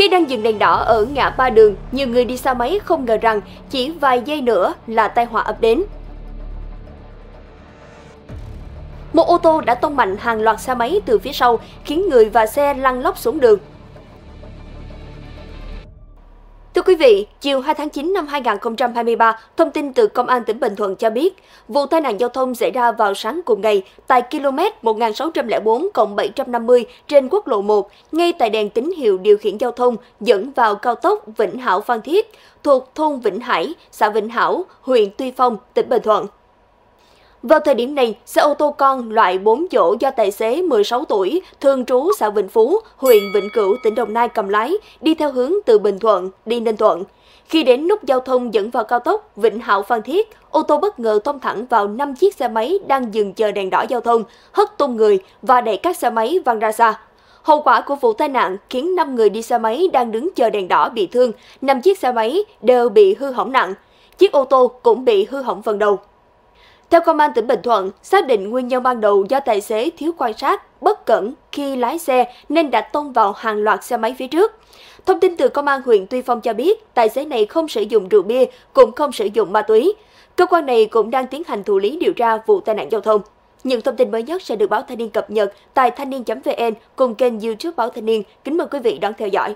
Khi đang dừng đèn đỏ ở ngã ba đường, nhiều người đi xe máy không ngờ rằng chỉ vài giây nữa là tai họa ập đến. Một ô tô đã tông mạnh hàng loạt xe máy từ phía sau, khiến người và xe lăn lóc xuống đường. Thưa quý vị, chiều 2 tháng 9 năm 2023, thông tin từ Công an tỉnh Bình Thuận cho biết, vụ tai nạn giao thông xảy ra vào sáng cùng ngày tại km 1604+750 trên quốc lộ 1, ngay tại đèn tín hiệu điều khiển giao thông dẫn vào cao tốc Vĩnh Hảo - Phan Thiết, thuộc thôn Vĩnh Hải, xã Vĩnh Hảo, huyện Tuy Phong, tỉnh Bình Thuận. Vào thời điểm này, xe ô tô con loại 4 chỗ do tài xế 16 tuổi, thường trú xã Vĩnh Phú, huyện Vĩnh Cửu, tỉnh Đồng Nai cầm lái, đi theo hướng từ Bình Thuận đi Ninh Thuận. Khi đến nút giao thông dẫn vào cao tốc Vĩnh Hảo - Phan Thiết, ô tô bất ngờ tông thẳng vào 5 chiếc xe máy đang dừng chờ đèn đỏ giao thông, hất tung người và đẩy các xe máy văng ra xa. Hậu quả của vụ tai nạn khiến 5 người đi xe máy đang đứng chờ đèn đỏ bị thương, 5 chiếc xe máy đều bị hư hỏng nặng. Chiếc ô tô cũng bị hư hỏng phần đầu. Theo Công an tỉnh Bình Thuận, xác định nguyên nhân ban đầu do tài xế thiếu quan sát, bất cẩn khi lái xe nên đã tông vào hàng loạt xe máy phía trước. Thông tin từ Công an huyện Tuy Phong cho biết, tài xế này không sử dụng rượu bia, cũng không sử dụng ma túy. Cơ quan này cũng đang tiến hành thụ lý điều tra vụ tai nạn giao thông. Những thông tin mới nhất sẽ được Báo Thanh Niên cập nhật tại thanhnien.vn cùng kênh YouTube Báo Thanh Niên. Kính mời quý vị đón theo dõi.